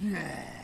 Yeah.